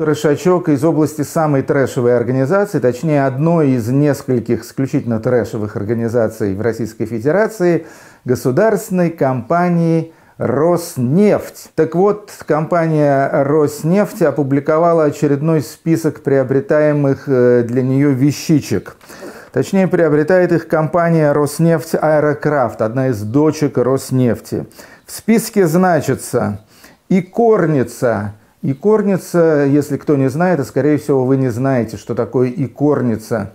Трэшачок из области самой трэшевой организации, точнее одной из нескольких исключительно трэшевых организаций в Российской Федерации, государственной компании «Роснефть». Так вот, компания «Роснефть» опубликовала очередной список приобретаемых для нее вещичек. Точнее, приобретает их компания «Роснефть Аэрокрафт», одна из дочек «Роснефти». В списке значится «Икорница». Икорница, если кто не знает, а скорее всего вы не знаете, что такое икорница.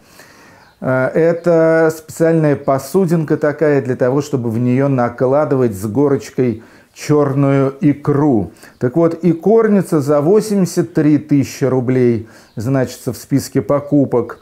Это специальная посудинка такая для того, чтобы в нее накладывать с горочкой черную икру. Так вот, икорница за 83 тысячи рублей значится в списке покупок.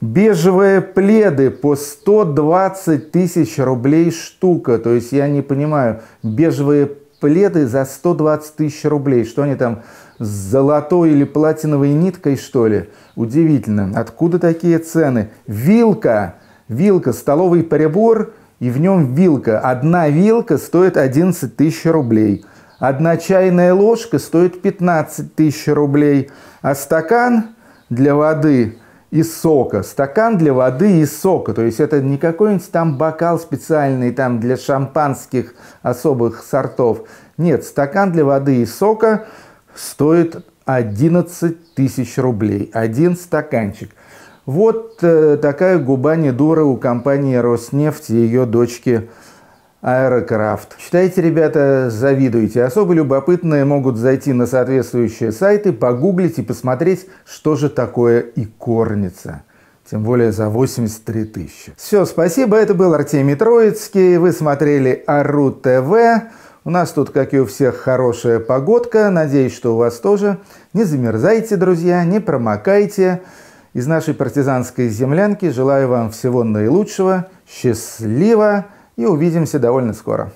Бежевые пледы по 120 тысяч рублей штука. То есть я не понимаю, бежевые пледы за 120 тысяч рублей. Что они там, с золотой или платиновой ниткой, что ли? Удивительно. Откуда такие цены? Вилка. Вилка. Столовый прибор, и в нем вилка. Одна вилка стоит 11 тысяч рублей. Одна чайная ложка стоит 15 тысяч рублей. А стакан для воды и сока. Стакан для воды и сока. То есть это не какой-нибудь там бокал специальный там для шампанских особых сортов. Нет, стакан для воды и сока стоит 11 тысяч рублей. Один стаканчик. Вот такая губа не дура у компании «Роснефть» и ее дочки «Аэрокрафт». Читайте, ребята, завидуйте. Особо любопытные могут зайти на соответствующие сайты, погуглить и посмотреть, что же такое икорница. Тем более за 83 тысячи. Все, спасибо. Это был Артемий Троицкий. Вы смотрели АРУ-ТВ. У нас тут, как и у всех, хорошая погодка. Надеюсь, что у вас тоже. Не замерзайте, друзья, не промокайте. Из нашей партизанской землянки желаю вам всего наилучшего. Счастливо! И увидимся довольно скоро.